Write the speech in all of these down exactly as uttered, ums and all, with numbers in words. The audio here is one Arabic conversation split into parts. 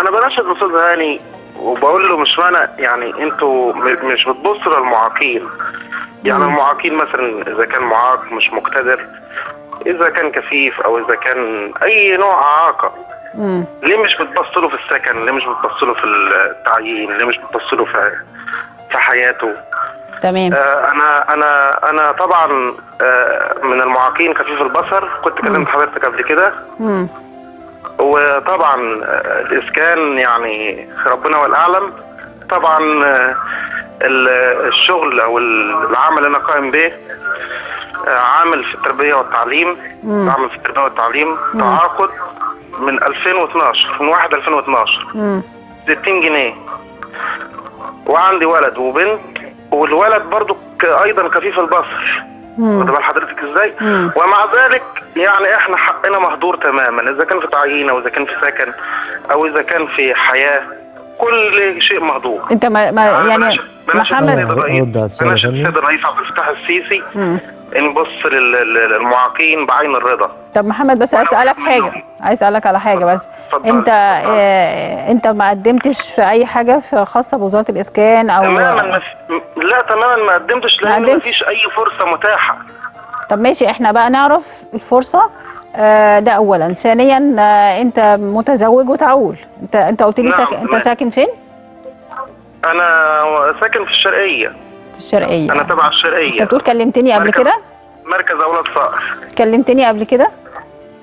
انا بناشد الاستاذ هاني وبقول له مش معنى يعني انتوا مش بتبصوا للمعاقين، يعني المعاقين مثلا اذا كان معاق مش مقتدر، اذا كان كفيف او اذا كان اي نوع اعاقه، ليه مش بتبصوا له في السكن؟ ليه مش بتبصوا له في التعيين؟ ليه مش بتبصوا له في في حياته؟ تمام. آه انا انا انا طبعا آه من المعاقين كفيف البصر، كنت كلمت حضرتك قبل كده، وطبعا آه الاسكان يعني ربنا والاعلم. طبعا آه الشغل او العمل انا قائم به آه عامل في التربيه والتعليم، عامل في التربيه والتعليم تعاقد من ألفين واثناشر، من واحد ألفين واثناشر، ستين جنيه، وعندي ولد وبنت، والولد برضو ايضا كفيف البصر. واخد بال حضرتك ازاي؟ مم. ومع ذلك يعني احنا حقنا مهدور تماما، اذا كان في تعيين او اذا كان في سكن او اذا كان في حياه، كل شيء مهدور. انت ما, ما يعني, يعني بناشد محمد بناشد السيد الرئيس عبد الفتاح السيسي نبص للمعاقين بعين الرضا. طب محمد بس اسالك حاجه، عايز اسالك على حاجه بس. فضل. انت فضل. اه انت ما قدمتش في اي حاجه خاصه بوزاره الاسكان او تماما مف... لا تماما ما قدمتش، لان ما فيش اي فرصه متاحه. طب ماشي، احنا بقى نعرف الفرصه آه ده اولا. ثانيا آه انت متزوج وتعول، انت انت قلت لي ساكن، انت ساكن فين؟ انا ساكن في الشرقيه. في الشرقيه. انا تبع الشرقيه. انت بتقول كلمتني قبل كده؟ مركز اولاد صقر. كلمتني قبل كده؟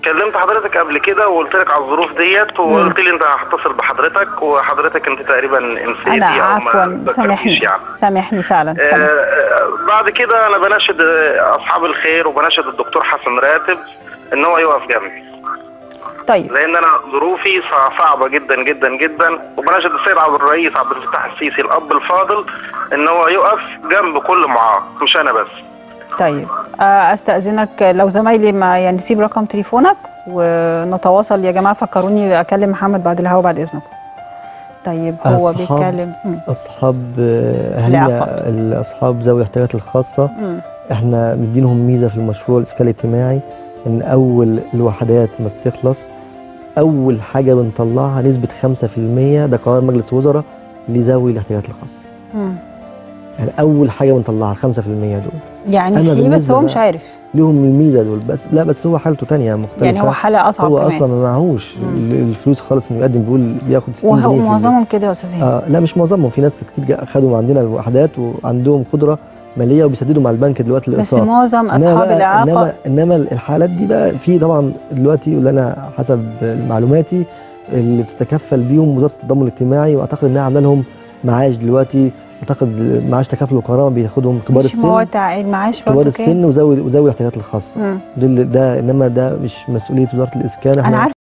كلمت حضرتك قبل كده وقلت لك على الظروف ديت، وقلت لي انت هتصل بحضرتك، وحضرتك انت تقريبا نسيتي. انا عفوا سامحني يعني. سامحني فعلا. سامحني. آه بعد كده انا بناشد اصحاب الخير وبناشد الدكتور حسن راتب ان هو يقف جنبي. طيب. لان انا ظروفي صعبه جدا جدا جدا، وبناشد السيد عبد الرئيس عبد الفتاح السيسي الاب الفاضل ان هو يقف جنب كل معاق، مش انا بس. طيب استاذنك لو زمايلي ما يعني سيب رقم تليفونك ونتواصل. يا جماعه فكروني اكلم محمد بعد الهوا بعد اذنكم. طيب هو أصحاب بيتكلم اصحاب اهالينا، اصحاب ذوي الاحتياجات الخاصه، مم. احنا مدينهم ميزه في المشروع الاسكان الاجتماعي ان اول الوحدات ما بتخلص اول حاجه بنطلعها نسبه خمسة في المية، ده قرار مجلس وزراء لذوي الاحتياجات الخاصه. امم يعني اول حاجه بنطلعها ال خمسة في المية دول، يعني في بس هو مش عارف ليهم الميزه دول. بس لا بس هو حالته ثانيه مختلفه، يعني هو حاله اصعب، هو كمان هو اصلا ما معهوش الفلوس خالص انه يقدم، بيقول بياخد ستين جنيه. وهو معظمهم كده يا استاذ هاني؟ آه لا مش معظمهم، في ناس كتير اخذوا عندنا الوحدات وعندهم قدره ماليه وبيسددوا مع البنك دلوقتي الاقساط، بس معظم اصحاب الاعاقه. انما انما الحالات دي بقى في طبعا دلوقتي، واللي انا حسب معلوماتي اللي بتتكفل بيهم وزاره التضامن الاجتماعي، واعتقد انها عامله لهم معاش دلوقتي، اعتقد معاش تكافل وكرامه بياخدهم كبار السن. مش موضوع المعاش برضه كبار السن وذوي وذوي الاحتياجات الخاصه، ده, ده انما ده مش مسؤوليه وزاره الاسكان.